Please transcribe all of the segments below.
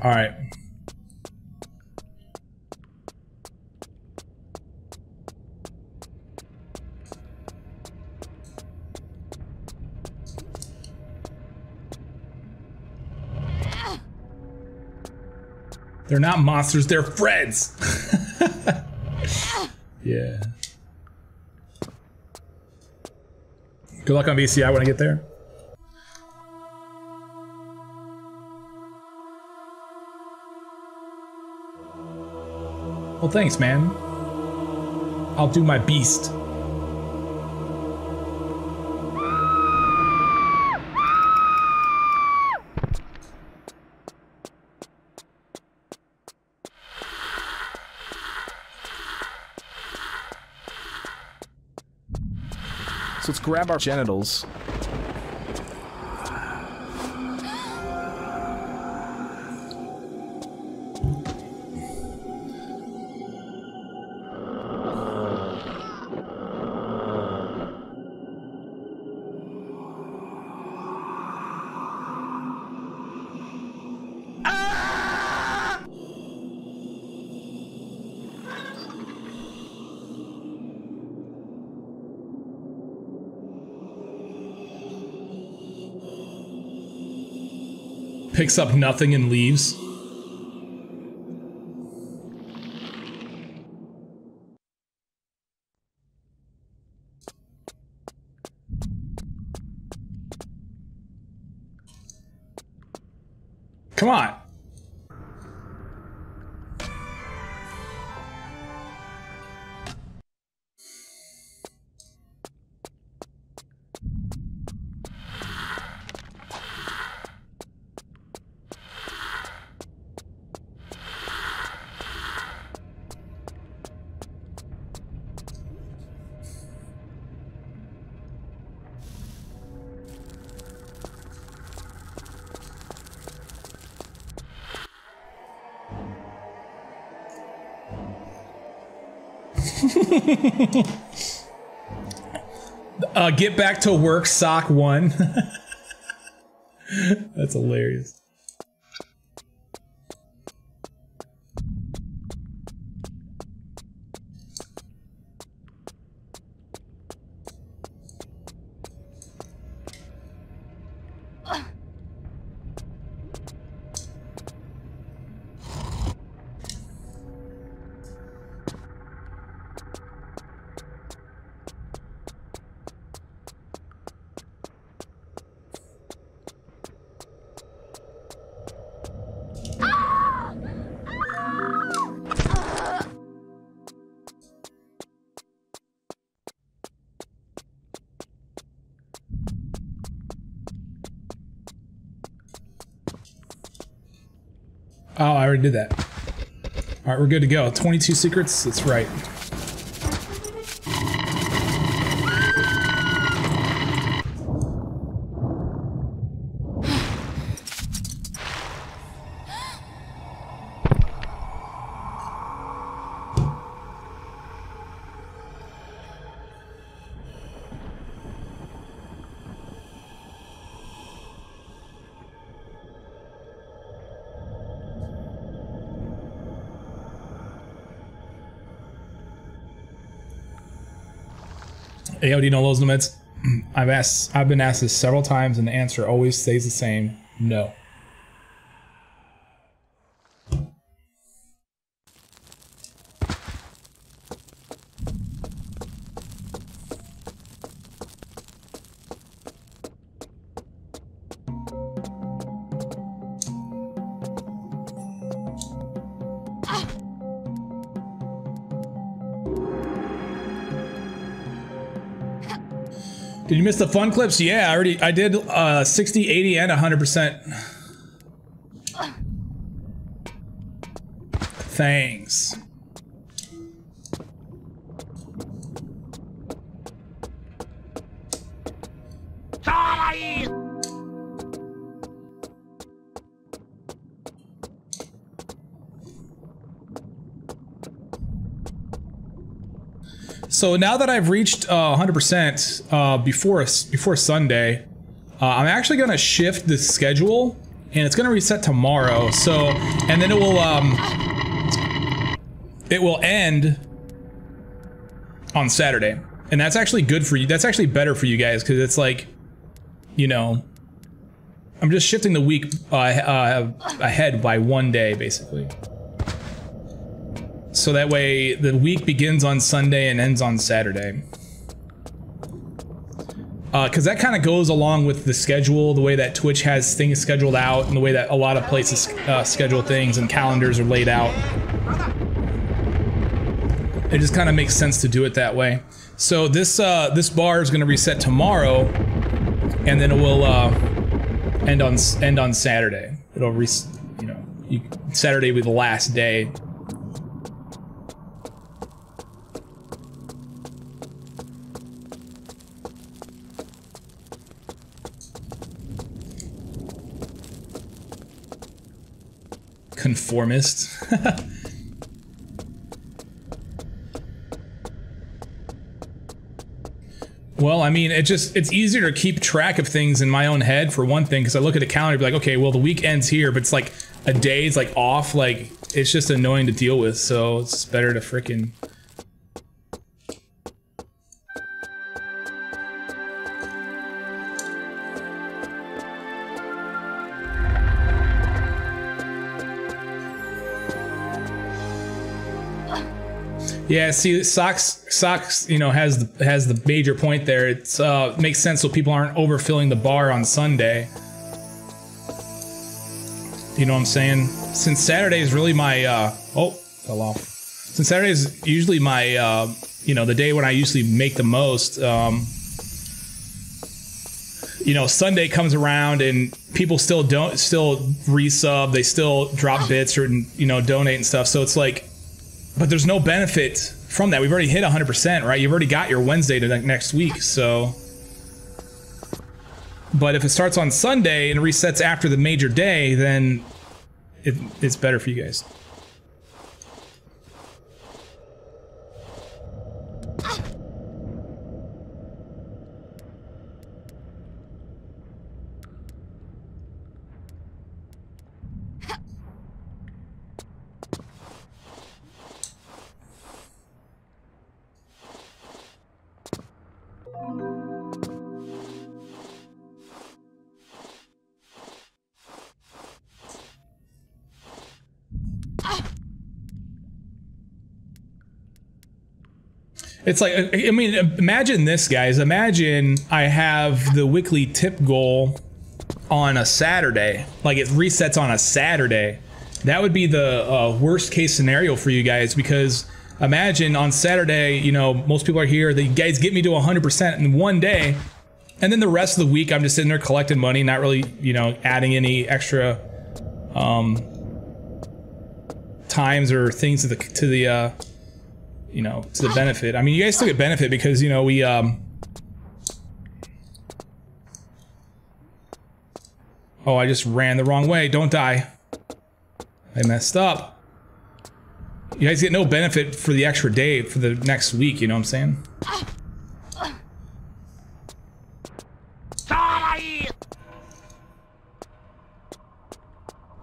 All right. They're not monsters, they're friends. Yeah. Good luck on VCI when I get there. Well, thanks, man. I'll do my beast. So let's grab our genitals. Picks up nothing and leaves. Come on. Get back to work, sock one. That's hilarious. Oh, I already did that. All right, we're good to go. 22 secrets, that's right. AOD no lows limits. I've been asked this several times, and the answer always stays the same: no. Did you miss the fun clips? Yeah, I did 60, 80, and 100%. Thanks. So now that I've reached 100% before Sunday, I'm actually gonna shift the schedule and it's gonna reset tomorrow. So, and then it will end on Saturday, and that's actually good for you. That's actually better for you guys, because it's like, you know, I'm just shifting the week ahead by one day, basically. So that way, the week begins on Sunday and ends on Saturday. Because that kind of goes along with the schedule, the way that Twitch has things scheduled out, and the way that a lot of places schedule things and calendars are laid out. It just kind of makes sense to do it that way. So this this bar is going to reset tomorrow, and then it will end on Saturday. It'll Saturday will be the last day. Conformist. Well, I mean, it's easier to keep track of things in my own head, for one thing, because I look at a calendar and be like, okay, well, the week ends here, but it's like a day, it's like off, like, it's just annoying to deal with, so it's better to frickin'... Yeah, see, Socks, you know, has the major point there. It's makes sense so people aren't overfilling the bar on Sunday. You know what I'm saying? Since Saturday is really my fell off. Since Saturday is usually my you know, the day when I usually make the most. You know, Sunday comes around and people still resub. They still drop bits or, you know, donate and stuff. So it's like. But there's no benefit from that. We've already hit 100%, right? You've already got your Wednesday to next week, so... But if it starts on Sunday and resets after the major day, then it's better for you guys. It's like, I mean, imagine this, guys. Imagine I have the weekly tip goal on a Saturday. Like, it resets on a Saturday. That would be the worst case scenario for you guys, because imagine on Saturday, you know, most people are here. The guys get me to 100% in one day, and then the rest of the week I'm just sitting there collecting money, not really, you know, adding any extra times or things to the benefit. I mean, you guys still get benefit because, you know, we, oh, I just ran the wrong way. Don't die. I messed up. You guys get no benefit for the extra day for the next week, you know what I'm saying?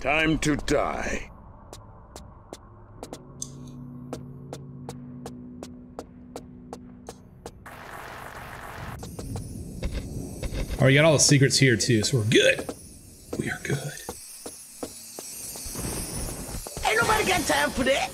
Time to die. All right, we got all the secrets here too, so we're good. We are good. Ain't nobody got time for that.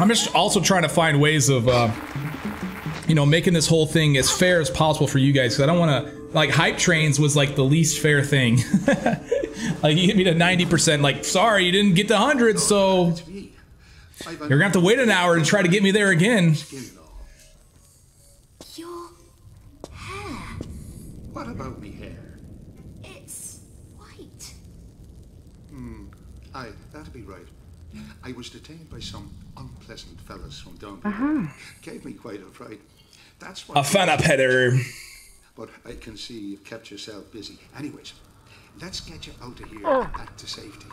I'm just also trying to find ways of, you know, making this whole thing as fair as possible for you guys. Because I don't want to, like, hype trains was like the least fair thing. Like, you hit me to 90%, like, sorry, you didn't get to 100, so you're going to have to wait an hour and try to get me there again. Your hair. What about me hair? It's white. I, that'll be right. I was detained by some unpleasant fellas from Downbelow. Gave me quite a fright. That's why I found a petter. But I can see you've kept yourself busy. Anyways, let's get you out of here and back to safety.